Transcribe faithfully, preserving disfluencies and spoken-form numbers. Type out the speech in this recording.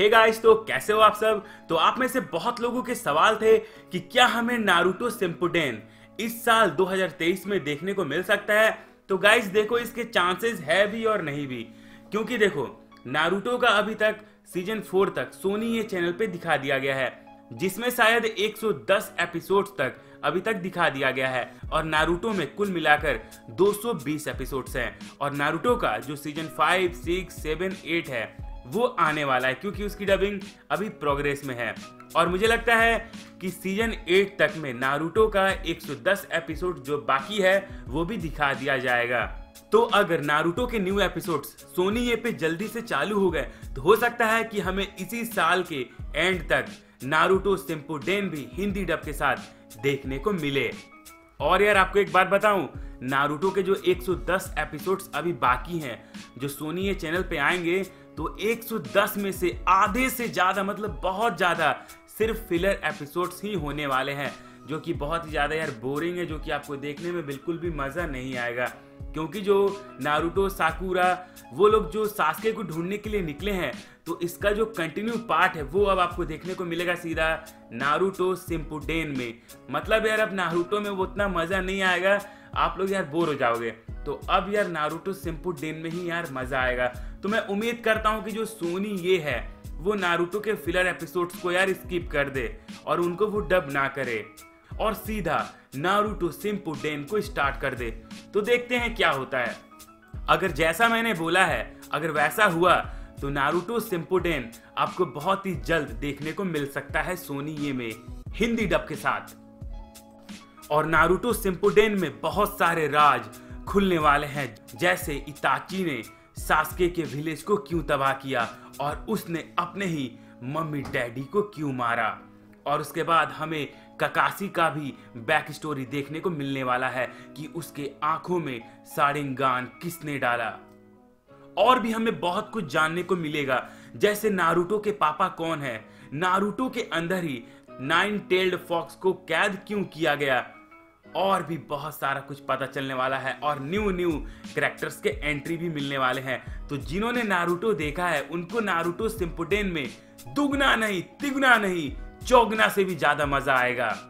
Hey guys, तो कैसे हो आप सब। तो आप में से बहुत लोगों के सवाल थे कि क्या हमें नारुतो शिंपुडेन इस साल दो हज़ार तेईस में देखने को मिल सकता है। तो गाइस देखो, इसके चांसेस है भी और नहीं भी, क्योंकि देखो नारुतो का अभी तक सीजन फोर तक सोनी ये चैनल पे दिखा दिया गया है, जिसमें शायद एक सौ दस एपिसोड्स तक अभी तक दिखा दिया गया है और नारुतो में कुल मिलाकर दो सौ बीस एपिसोड्स हैं। और नारुतो का जो season five six seven eight है वो आने वाला है, क्योंकि उसकी डबिंग अभी प्रोग्रेस में है। और मुझे लगता है कि सीजन एट तक में नारुतो का एक सौ दस एपिसोड जो बाकी है वो भी दिखा दिया जाएगा। तो अगर नारुतो के न्यू एपिसोड्स सोनी ये पे जल्दी से चालू हो गए तो हो सकता है कि हमें इसी साल के एंड तक नारुतो शिंपुडेन भी हिंदी डब के साथ देखने को मिले। और यार आपको एक बात बताऊं, नारुतो के जो एक सौ दस एपिसोड्स अभी बाकी हैं जो सोनी ये चैनल पे आएंगे, तो एक सौ दस में से आधे से ज़्यादा मतलब बहुत ज़्यादा सिर्फ फिलर एपिसोड्स ही होने वाले हैं, जो कि बहुत ही ज़्यादा यार बोरिंग है, जो कि आपको देखने में बिल्कुल भी मज़ा नहीं आएगा। क्योंकि जो नारुतो साकुरा वो लोग जो सासुके को ढूंढने के लिए निकले हैं, तो इसका जो कंटिन्यू पार्ट है वो अब आपको देखने को मिलेगा सीधा नारुतो शिंपुडेन में। मतलब यार अब नारुतो में वो उतना मज़ा नहीं आएगा, आप लोग यार बोर हो जाओगे। तो अब यार नारुतो शिंपुडेन में ही यार मज़ा आएगा। तो मैं उम्मीद करता हूँ कि जो सोनी ये है वो नारुतो के फिलर एपिसोड्स को यार स्किप कर दे और उनको वो डब ना करे और सीधा नारुतो शिंपुडेन को स्टार्ट कर दे। तो देखते हैं क्या होता है। अगर जैसा मैंने बोला है अगर वैसा हुआ तो नारुतो शिंपुडेन आपको बहुत ही जल्द देखने को मिल सकता है सोनी ये में हिंदी डब के साथ। और नारुतो शिंपुडेन में बहुत सारे राज खुलने वाले हैं, जैसे इताची ने सासुके के विलेज को क्यों तबाह किया और उसने अपने ही मम्मी डैडी को क्यों मारा। और उसके बाद हमें काकाशी का भी बैक स्टोरी देखने को मिलने वाला है कि उसके आंखों में शारिंगान किसने डाला। और भी हमें बहुत कुछ जानने को मिलेगा, जैसे नारुतो के पापा कौन है, नारुतो के अंदर ही नाइन टेल्ड फॉक्स को कैद क्यों किया गया, और भी बहुत सारा कुछ पता चलने वाला है। और न्यू न्यू कैरेक्टर्स के एंट्री भी मिलने वाले हैं। तो जिन्होंने नारुतो देखा है उनको नारुतो शिंपुडेन में दुगना नहीं तिगुना नहीं चौगना से भी ज्यादा मजा आएगा।